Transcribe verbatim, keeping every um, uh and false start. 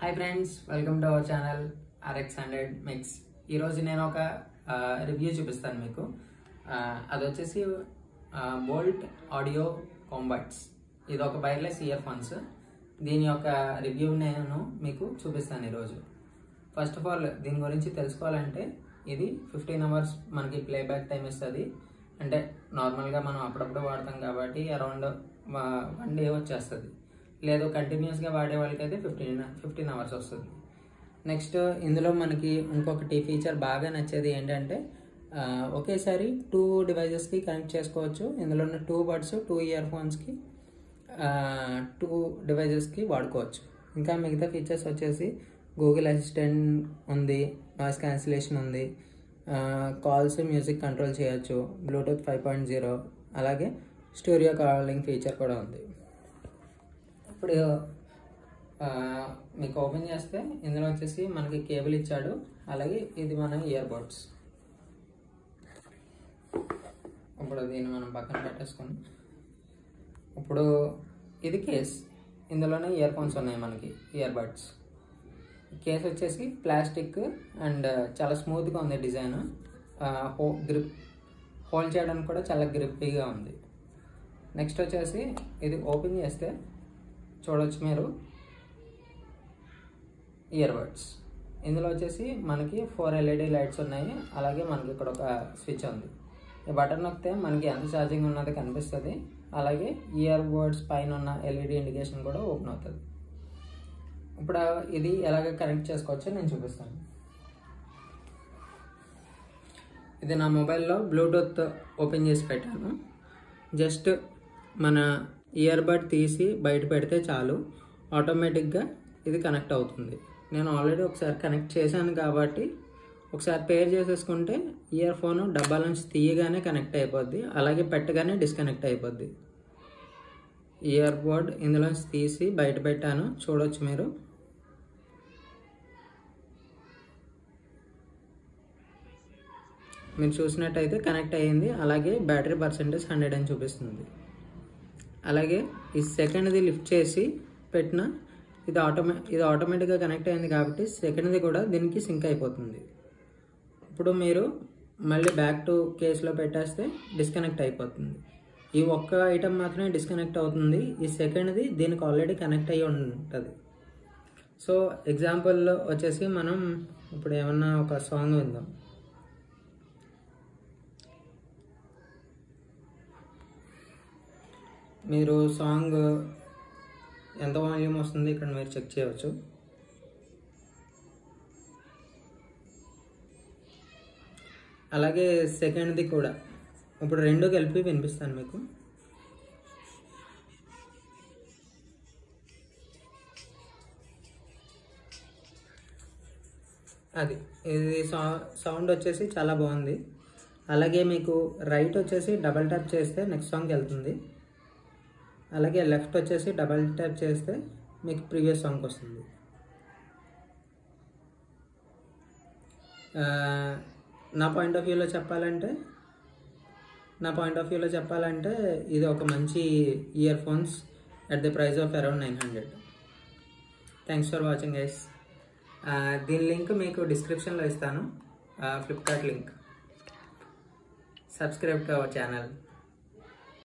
High friends welcome to our channel RX hundred mix ఈరోజు నేను ఒక రివ్యూ చూపిస్తాను మీకు అది వచ్చేసి బోల్ట్ ఆడియో కాంబట్స్ ఇది ఒక వైర్లెస్ ఇయర్ ఫోన్స్ దీని యొక్క రివ్యూ నేను మీకు చూపిస్తాను ఈ రోజు ఫస్ట్ ఆఫ్ ఆల్ దీని గురించి తెలుసుకోవాలంటే ఇది ఫిఫ్టీన్ అవర్స్ మనకి ప్లేబ్యాక్ టైం ఇస్తుంది అంటే నార్మల్ గా మనం అప్పుడప్పుడు వాడతాం కాబట్టి అరౌండ్ వన్ డే వచ్చేస్తుంది लेद कंटिन्यूस वाड़े वाले फिफ्टीन फिफ्टीन अवर्स वस्तु नैक्स्ट इंदो मन की इंकोटी फीचर बाग नचेदे ओके सारी टू डिवाइसेस की कनेक्ट इंदो two buds two earphones की टू डिवाइसेस की वाडुकोवच्चु इंका मिगता फीचर्स वच्चेसी गूगल असिस्टेंट उंदी नॉइस कैंसिलेशन उंदी कॉल्स म्यूजिक कंट्रोल चेयोच्चु ब्लूटूथ फाइव पॉइंट ज़ीरो अलागे स्टीरियो कॉलिंग फीचर कूडा उंदी इपड़े ओपन चेस्ते इंदुलो वच्चेसी मनकी केबल इच्चाडु अलागे इदि मन इयर बड्स इप्पुडु दीनि मन पक्कन पेट्टेसुकोनि इप्पुडु इदि केस इंदुलोने इयर फोन्स उन्नायि मनकी इयर बड्स केस वच्चेसी प्लास्टिक अंड चाला स्मूथ गा उंदी डिजाइन ग्रिप होल्ड चेयडानिकि कूडा चाला ग्रिपीगा उंदी नेक्स्ट वच्चेसी इदि ओपन चेस्ते చూడొచ్చు మీరు ఇయర్ బడ్స్ ఇందులో వచ్చేసి మనకి ఫోర్ ఎల్ఈడి లైట్స్ ఉన్నాయి అలాగే మనకి ఇక్కడ ఒక స్విచ్ ఉంది ఈ బటన్ నొక్కితే మనకి ఎంత ఛార్జింగ్ ఉన్నది కనిపిస్తది అలాగే ఇయర్ బడ్స్ పైన ఉన్న ఎల్ఈడి ఇండికేషన్ కూడా ఓపెన్ అవుతది ఇప్పుడు ఇది ఎలాగా కనెక్ట్ చేసుకోవచ్చో నేను చూపిస్తాను ఇది నా మొబైల్ లో బ్లూటూత్ ఓపెన్ చేసి పెట్టాను జస్ట్ మన इयर बड तीसी बैठ पेड़ते चालू आटोमेटिक इदी कनेक्ट अवुतुंदी नेनु ऑलरेडी ओकसारी कनेक्ट चेशानु काबट्टी ओकसारी पेर चेसुकुंटे इयर फोन डब्बा नुंचि तीयगाने कनेक्ट अयिपोद्दी अलागे पेट्टगाने डिस्कनेक्ट अयिपोद्दी इयर बड इंदुलो नुंचि तीसी बैठ पेट्टानु चूडొచ్చు मीरू मीरू चूसिनट्लयिते कनेक्ट अय्यिंदी अलागे बैटरी पर्सेंटेज हंड्रेड अनि चूपिस्तुंदी అలాగే ఈ సెకండ్ ది లిఫ్ట్ చేసి పెట్టినా ఇది ఆటోమే ఇది ఆటోమేటిక్ గా కనెక్ట్ అయ్యింది కాబట్టి సెకండ్ ది కూడా దీనికి సింక్ అయిపోతుంది ఇప్పుడు మీరు మళ్ళీ బ్యాక్ టు కేస్ లో పెట్టేస్తే డిస్కనెక్ట్ అయిపోతుంది ఈ ఒక్క ఐటమ్ మాత్రమే డిస్కనెక్ట్ అవుతుంది ఈ సెకండ్ ది దీనికి ఆల్రెడీ కనెక్ట్ అయ్యి ఉంటది సో ఎగ్జాంపుల్ వచ్చేసి మనం ఇప్పుడు ఏమన్నా ఒక సాంగ్ విందాం మీరు సాంగ్ ఎంత వాల్యూమ్ వస్తుంది ఇక్కడ మీరు చెక్ చేయొచ్చు అలాగే సెకండ్ ది కూడా ఇప్పుడు రెండు కలిపి వినిపిస్తాను మీకు అది ఇది సౌండ్ వచ్చేసి చాలా బాగుంది అలాగే మీకు రైట్ వచ్చేసి డబుల్ ట్యాప్ చేస్తే నెక్స్ట్ సాంగ్ వెళ్తుంది అలాగే లెఫ్ట్ వచ్చేసి డబుల్ ట్యాప్ చేస్తే మీకు ప్రీవియస్ సాంగ్ వస్తుంది నా పాయింట్ ఆఫ్ వ్యూలో చెప్పాలంటే నా పాయింట్ ఆఫ్ వ్యూలో చెప్పాలంటే ఇది ఒక మంచి earphones at the price of around nine hundred. Thanks for watching guys. దీని లింక్ మీకు డిస్క్రిప్షన్ లో ఇస్తాను, Flipkart link. Subscribe to our channel.